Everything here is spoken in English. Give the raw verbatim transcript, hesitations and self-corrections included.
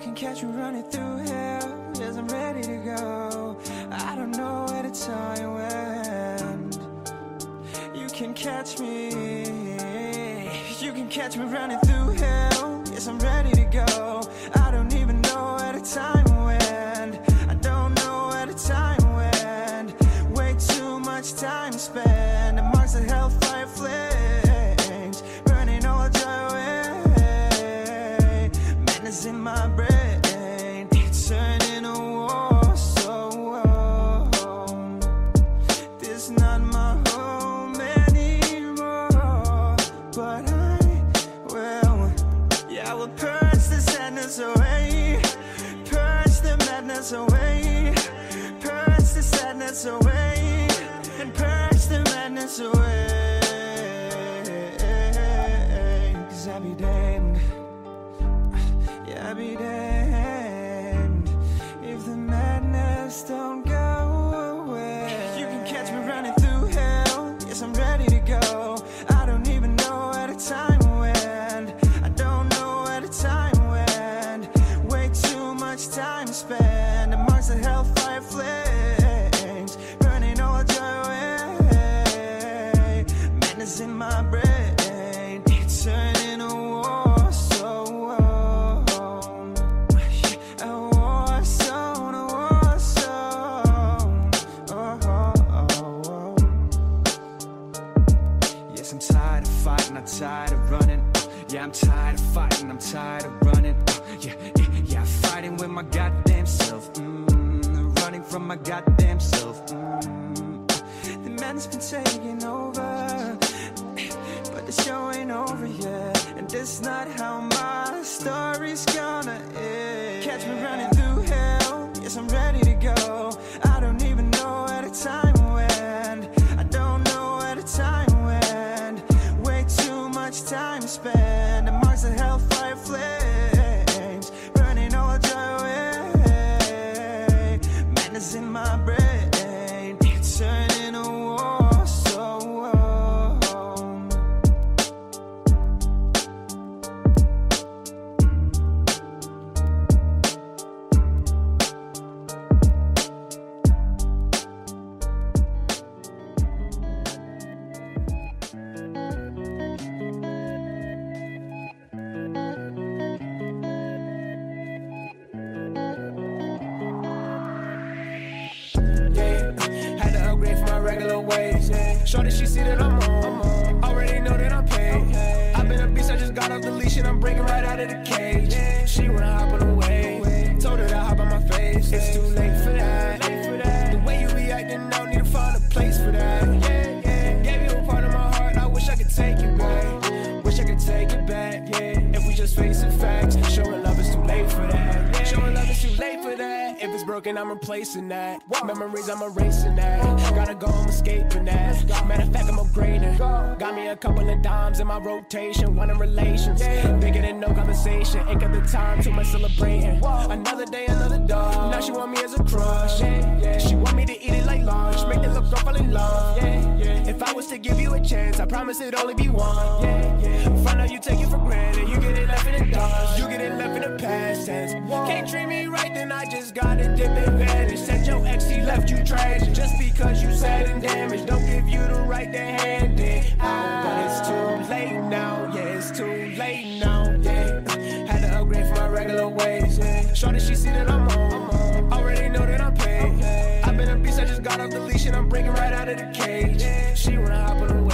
can catch you running through hell. Yes, I'm ready to go. I don't know where to tie you end. You can catch me. You can catch me running through hell. Yes, I'm ready to go. I don't even know where to tie you end. I don't know where to tie you end. Way too much time spent. The marks of hellfire flames, burning all joy away. Madness in my brain, turning a war so warm. This is not my home anymore, but I will, yeah, I will purge the sadness away, purge the madness away, purge the sadness away, and purge the madness away. 'Cause I be damned. I'd be damned if the madness don't go away. You can catch me running through hell. Yes, I'm ready to go. I don't even know where the time went. I don't know where the time went. Way too much time spent. The marks of hellfire flames, burning all joy away. Madness in my brain, turning a war. Tired of running, yeah, I'm tired of fighting, I'm tired of running, yeah, yeah, yeah, fighting with my goddamn self, mm, running from my goddamn self, mm. The man's been taking over, but the show ain't over yet, and this not how my story's gonna end. Catch me running through hell, yes, I'm ready to go, I don't even know where the time went, I don't know where the time time spent, the marks of hellfire flames, burning all joy away. Madness in my brain, turning a war so warm. Shorty, she see that I'm on. I'm on. Already know that I'm paid. Okay. I've been a beast, I just got off the leash and I'm breaking right out of the cage. Yeah. She wanna hop on the wave. Told her to hop on my face. It's too late for that. Late for that. The way you reacting, I don't need to find a place for that. Yeah, yeah. Gave you a part of my heart, I wish I could take it back. Wish I could take it back, yeah. If we just facing facts, showing love is too late for that. Yeah. Showing love is too late for that. If it's broken, I'm replacing that. Memories, I'm erasing that. Gotta go, I'm escaping that. Matter of fact, I'm upgrading. Got me a couple of dimes in my rotation. One in relations. Bigger than no conversation. Ain't got the time, too much celebrating. Another day, another dog. Now she want me as a crush. She want me to eat it like lunch. Make that look girl fall in love. If I was to give you a chance, I promise it'd only be one. Find out you take it for granted. You get it left in the dust. You get it left in the past tense. Can't treat me right, then I just got to dip and vanish. Said your ex, he left you trash. Just because you sad and damaged, don't give you the right to hand it out. But it's too late now, yeah, it's too late now, yeah. Had to upgrade from my regular ways, yeah. Shorty, she see that I'm on, I'm on. Already know that I'm paid, okay. I've been a beast, I just got off the leash and I'm breaking right out of the cage, yeah. She wanna hop on the way.